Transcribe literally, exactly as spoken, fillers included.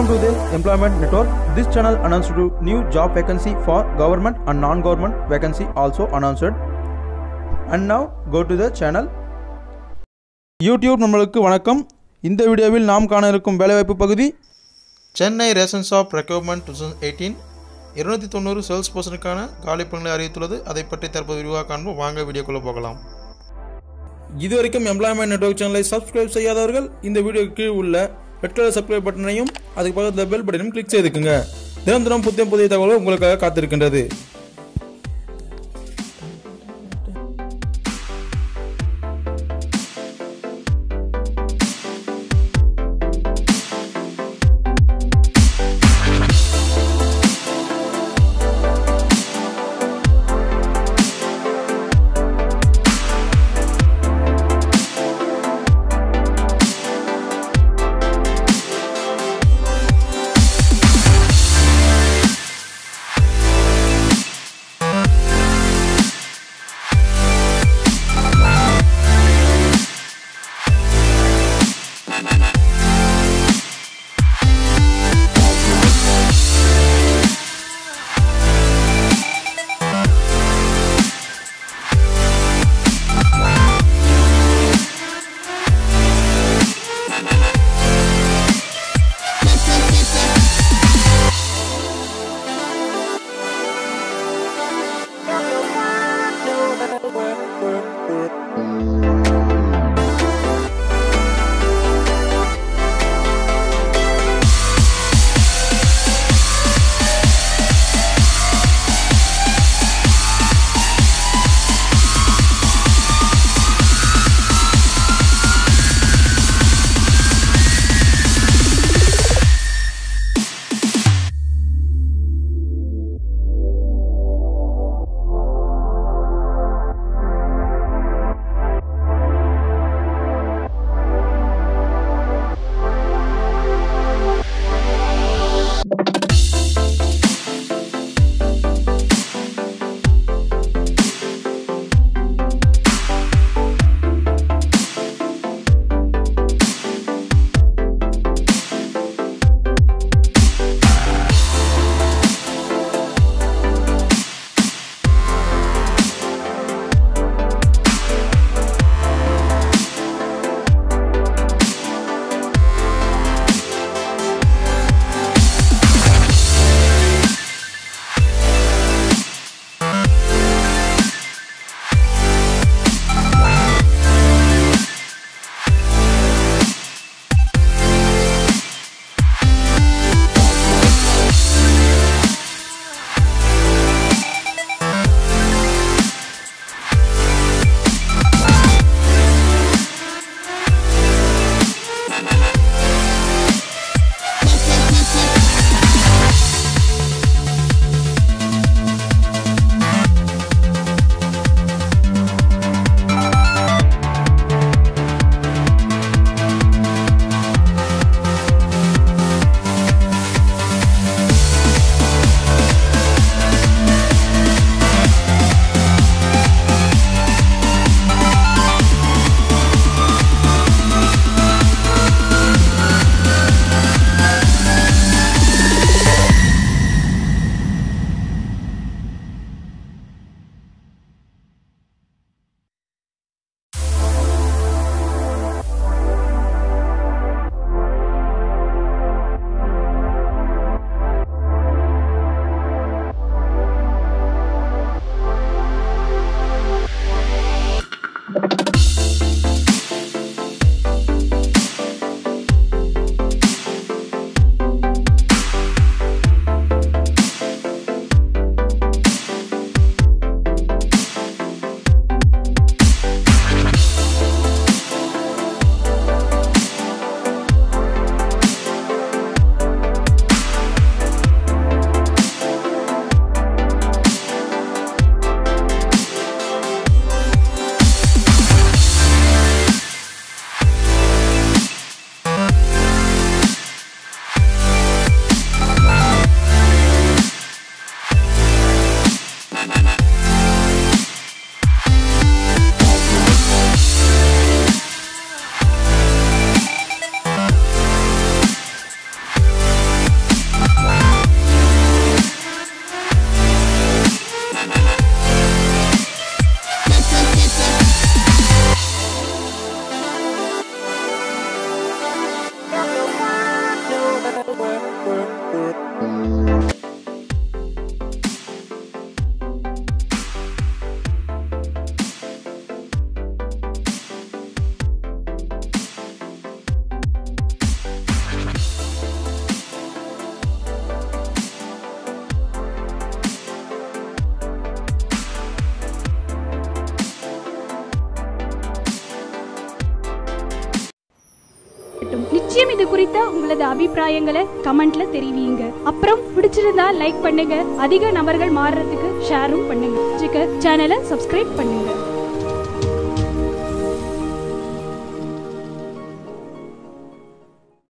Welcome to the Employment Network. This channel announced new job vacancy for government and non-government vacancy also announced. And now go to the channel. YouTube நம்மளுக்கு வணக்கம். இந்த வீடியோவில் நாம் காண இருக்கும் வேலைவாய்ப்பு பகுதி Chennai ration shop recruitment twenty eighteen இருநூத்தி தொண்ணூறு சேல்ஸ் பர்சனுக்கான காலிப்பணிகளை அறிவித்துள்ளது. அதை பற்றி தற்போது விரிவாக காண்போம். வாங்க வீடியோக்குள்ளே போகலாம். இதுவரைக்கும் எம்ப்ளாய்மெண்ட் நெட்வொர்க் சேனலை சப்ஸ்கிரைப் செய்யாதவர்கள் இந்த வீடியோக்கு உள்ள ரெட் கலர் சப்ஸ்கிரைப் பட்டனையும் அதுக்கு பக்கத்தில் பெல் பட்டனையும் கிளிக் செய்துக்குங்க. தினம் தினம் புதிய புதிய தகவல்கள் உங்களுக்காக காத்திருக்கின்றது. நிச்சயம் இது குறித்த உங்களது அபிப்பிராயங்களை கமெண்ட்ல தெரிவிங்க. அப்புறம் பிடிச்சிருந்தா லைக் பண்ணுங்க, அதிக நபர்கள் மாறுறதுக்கு ஷேரும் பண்ணுங்க, சேனலை சப்ஸ்கிரைப் பண்ணுங்க.